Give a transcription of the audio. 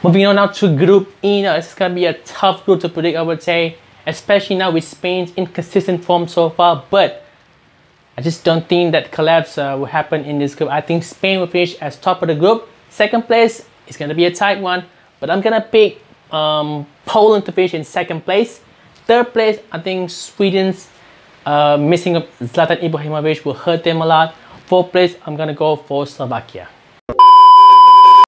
Moving on now to Group E. Now, this is going to be a tough group to predict, I would say, especially now with Spain's inconsistent form so far. But I just don't think that collapse will happen in this group. I think Spain will finish as top of the group. Second place is going to be a tight one, but I'm going to pick Poland to finish in second place. Third place, I think Sweden's missing of Zlatan Ibrahimovic will hurt them a lot. Fourth place, I'm going to go for Slovakia.